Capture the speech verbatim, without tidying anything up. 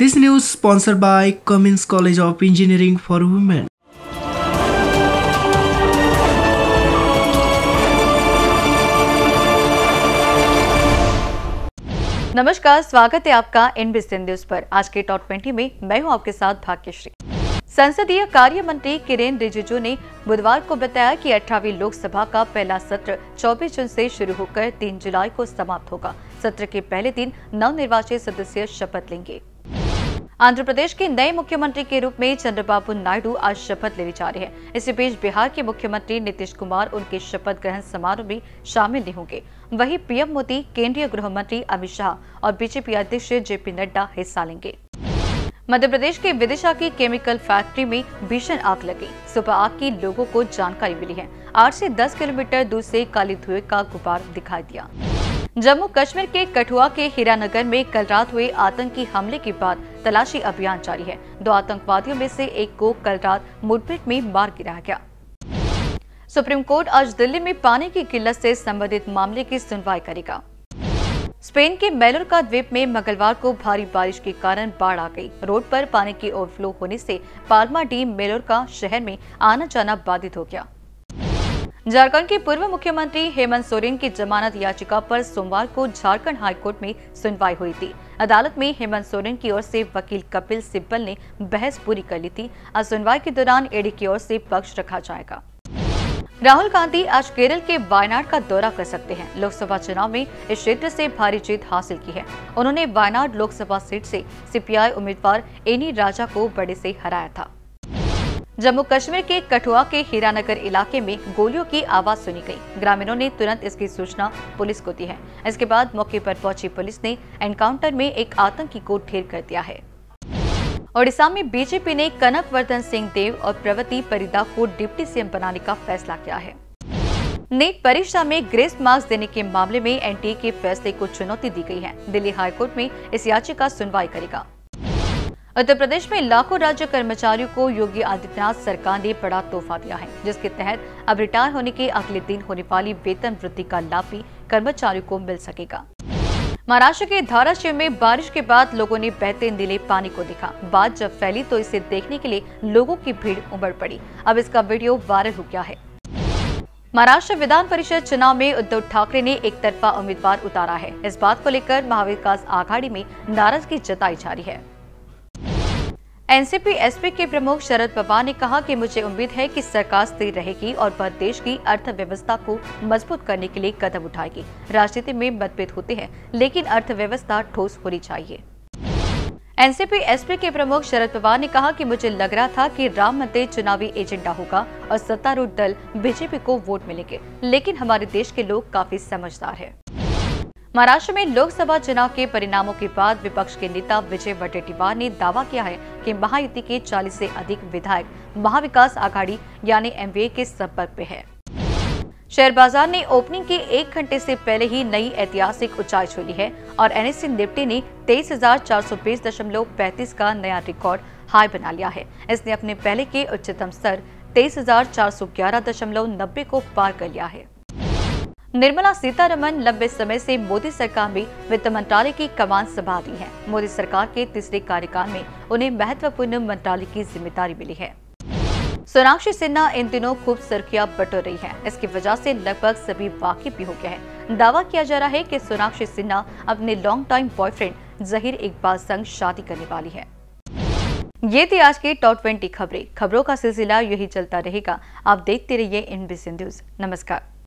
This news sponsored by Cummins College of Engineering for Women. नमस्कार, स्वागत है आपका एनबीसीएन न्यूज पर। आज के टॉप बीस में मैं हूं आपके साथ भाग्यश्री। संसदीय कार्य मंत्री किरेन रिजिजू ने बुधवार को बताया कि अठारहवीं लोकसभा का पहला सत्र चौबीस जून से शुरू होकर तीन जुलाई को समाप्त होगा। सत्र के पहले दिन नवनिर्वाचित सदस्य शपथ लेंगे। आंध्र प्रदेश के नए मुख्यमंत्री के रूप में चंद्रबाबू नायडू आज शपथ लेने जा रहे हैं। इसी बीच बिहार के मुख्यमंत्री नीतीश कुमार उनके शपथ ग्रहण समारोह में शामिल नहीं होंगे। वहीं पीएम मोदी, केंद्रीय गृह मंत्री अमित शाह और बीजेपी अध्यक्ष जेपी नड्डा हिस्सा लेंगे। मध्य प्रदेश के विदिशा की केमिकल फैक्ट्री में भीषण आग लगी। सुबह आग की लोगों को जानकारी मिली है। आठ से दस किलोमीटर दूर से काले धुएं का गुबार दिखाई दिया। जम्मू कश्मीर के कठुआ के हीरानगर में कल रात हुए आतंकी हमले के बाद तलाशी अभियान जारी है। दो आतंकवादियों में से एक को कल रात मुठभेड़ में मार गिराया गया। सुप्रीम कोर्ट आज दिल्ली में पानी की किल्लत से संबंधित मामले की सुनवाई करेगा। स्पेन के मेलोरका द्वीप में मंगलवार को भारी बारिश के कारण बाढ़ आ गई। रोड पर पानी के ओवरफ्लो होने से पाल्मा डी मेलोरका शहर में आना जाना बाधित हो गया। झारखंड के पूर्व मुख्यमंत्री हेमंत सोरेन की जमानत याचिका पर सोमवार को झारखंड हाईकोर्ट में सुनवाई हुई थी। अदालत में हेमंत सोरेन की ओर से वकील कपिल सिब्बल ने बहस पूरी कर ली थी। आज सुनवाई के दौरान ईडी की ओर से पक्ष रखा जाएगा। राहुल गांधी आज केरल के वायनाड का दौरा कर सकते हैं। लोकसभा चुनाव में इस क्षेत्र से भारी जीत हासिल की है। उन्होंने वायनाड लोकसभा सीट से सीपीआई उम्मीदवार एनी राजा को बड़े से हराया था। जम्मू कश्मीर के कठुआ के हीरानगर इलाके में गोलियों की आवाज सुनी गई। ग्रामीणों ने तुरंत इसकी सूचना पुलिस को दी है। इसके बाद मौके पर पहुंची पुलिस ने एनकाउंटर में एक आतंकी को ढेर कर दिया है। ओडिशा में बीजेपी ने कनक वर्धन सिंह देव और प्रवती परिदा को डिप्टी सीएम बनाने का फैसला किया है। नीट परीक्षा में ग्रेस मार्क्स देने के मामले में एनटीए के फैसले को चुनौती दी गई है। दिल्ली हाईकोर्ट में इस याचिका सुनवाई करेगा। उत्तर प्रदेश में लाखों राज्य कर्मचारियों को योगी आदित्यनाथ सरकार ने बड़ा तोहफा दिया है, जिसके तहत अब रिटायर होने के अगले दिन होने वाली वेतन वृद्धि का लाभ भी कर्मचारियों को मिल सकेगा। महाराष्ट्र के धाराशिव में बारिश के बाद लोगों ने बहते नीले पानी को देखा। बात जब फैली तो इसे देखने के लिए लोगों की भीड़ उमड़ पड़ी। अब इसका वीडियो वायरल हो गया है। महाराष्ट्र विधान परिषद चुनाव में उद्धव ठाकरे ने एक तरफा उम्मीदवार उतारा है। इस बात को लेकर महाविकास आघाड़ी में नाराजगी जताई जा रही है। एनसीपी एसपी के प्रमुख शरद पवार ने कहा कि मुझे उम्मीद है कि सरकार स्थिर रहेगी और वह देश की अर्थव्यवस्था को मजबूत करने के लिए कदम उठाएगी। राजनीति में मतभेद होते हैं, लेकिन अर्थव्यवस्था ठोस होनी चाहिए। एनसीपी एसपी के प्रमुख शरद पवार ने कहा कि मुझे लग रहा था कि राम मंदिर चुनावी एजेंडा होगा और सत्तारूढ़ दल बीजेपी को वोट मिलेंगे, लेकिन हमारे देश के लोग काफी समझदार है। महाराष्ट्र में लोकसभा चुनाव के परिणामों के बाद विपक्ष के नेता विजय बटेटीवार ने दावा किया है कि महायुति के चालीस से अधिक विधायक महाविकास आघाड़ी यानी एमवीए के संपर्क में है। शेयर बाजार ने ओपनिंग के एक घंटे से पहले ही नई ऐतिहासिक ऊंचाई छूली है और एनएससी निफ्टी ने तेईस हजार चार सौ बीस दशमलव पैंतीस का नया रिकॉर्ड हाई बना लिया है। इसने अपने पहले के उच्चतम स्तर तेईस हजार चार सौ ग्यारह दशमलव नब्बे को पार कर लिया है। निर्मला सीतारमन लंबे समय से मोदी सरकार में वित्त मंत्रालय की कमान संभाल रही है। मोदी सरकार के तीसरे कार्यकाल में उन्हें महत्वपूर्ण मंत्रालय की जिम्मेदारी मिली है। सोनाक्षी सिन्हा इन दिनों खूब सुर्खियां बटोर रही है। इसकी वजह से लगभग सभी वाकिफ भी हो गए हैं। दावा किया जा रहा है कि सोनाक्षी सिन्हा अपने long time boyfriend Zaheer Iqbal संग शादी करने वाली है। ये थी आज की टॉप बीस खबरें। खबरों का सिलसिला यही चलता रहेगा। आप देखते रहिए एनबीसी न्यूज। नमस्कार।